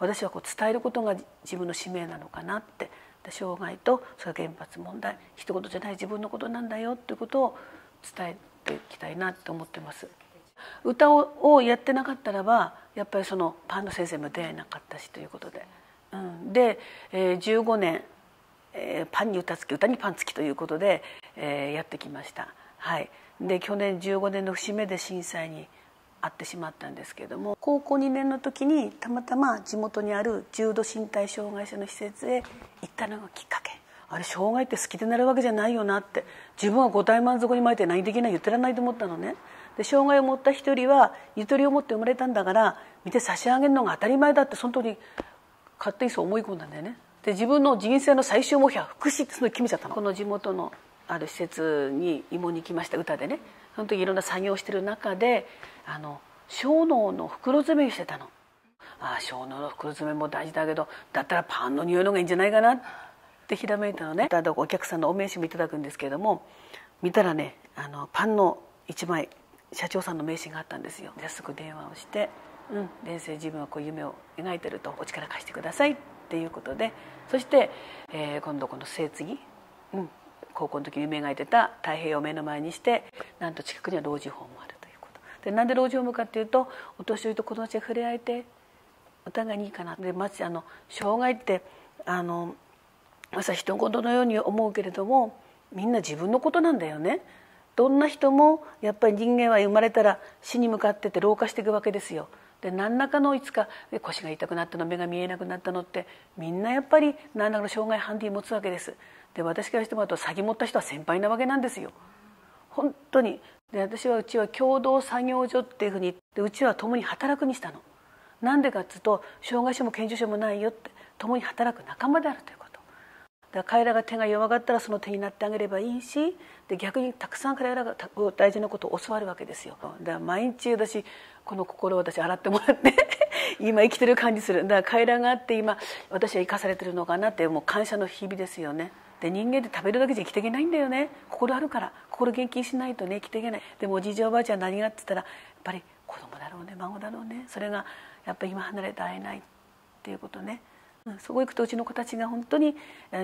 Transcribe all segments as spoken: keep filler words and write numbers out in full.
私はこう伝えることが自分の使命なのかなって、障害とそれ原発問題、一言じゃない自分のことなんだよっていうことを伝えていきたいなと思ってます。歌をやってなかったらばやっぱりそのパンの先生も出会えなかったしということで、うん、で、えー、じゅうごねん、えー、パンに歌付き歌にパン付きということで、えー、やってきました、はい、で去年じゅうごねんの節目で震災にあってしまったんですけれども、高校にねんの時にたまたま地元にある重度身体障害者の施設へ行ったのがきっかけ。あれ障害って好きでなるわけじゃないよなって、自分は五体満足に巻いて何できない言ってらんないと思ったのね。で障害を持った一人はゆとりを持って生まれたんだから見て差し上げるのが当たり前だって、その通り勝手にそう思い込んだんだよね。で自分の人生の最終目標は福祉ってその決めちゃったの。この地元のある施設に芋に行きました、歌でね。その時いろんな作業をしてる中であの小脳の袋詰めしてたの。ああ小脳の袋詰めも大事だけど、だったらパンの匂いの方がいいんじゃないかなってひらめいたのね。お客さんのお名刺もいただくんですけれども、見たらねあのパンのいちまい社長さんの名刺があったんですよ。で、すぐ電話をして「うん冷静自分はこう夢を描いてるとお力貸してください」っていうことで、そして、えー、今度この末継ぎ、うん高校の時に夢描いてた太平洋を目の前にして、なんと近くには老人ホームもあるということ。でなんで老人ホームかっていうと、お年寄りと子供たちが触れ合えてお互いにいいかな。でまずあの障害ってあの朝人事のように思うけれども、みんな自分のことなんだよね。どんな人もやっぱり人間は生まれたら死に向かってって老化していくわけですよ。で何らかのいつか腰が痛くなったの、目が見えなくなったのって、みんなやっぱり何らかの障害ハンディ持つわけです。で私からしてもらうと詐欺持った人は先輩なわけなんですよ、本当に。で私はうちは共同作業所っていうふうに、でうちは共に働くにしたの。なんでかっつうと障害者も健常者もないよって、共に働く仲間であるということ。だから彼らが手が弱かったらその手になってあげればいいし、で逆にたくさん彼らが大事なことを教わるわけですよ。だから毎日私この心を私洗ってもらって今生きてる感じする。だから彼らがあって今私は生かされてるのかなって、もう感謝の日々ですよね。で人間って食べるだけじゃ生きていけないんだよね。心あるから、心元気にしないとね生きていけない。でもおじいちゃんおばあちゃん何がって言ったらやっぱり子供だろうね、孫だろうね。それがやっぱり今離れて会えないっていうことね、うん、そこ行くとうちの子たちが本当に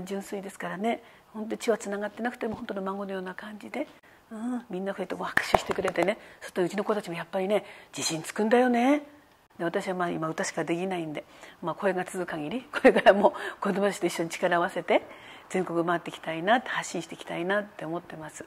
純粋ですからね。本当に血はつながってなくても本当の孫のような感じで、うん、みんな増えて拍手してくれてね。そしてうちの子たちもやっぱりね自信つくんだよね。で私はまあ今歌しかできないんで、まあ、声が続く限りこれからも子供たちと一緒に力を合わせて全国回っていきたいな、発信していきたいなって思ってます。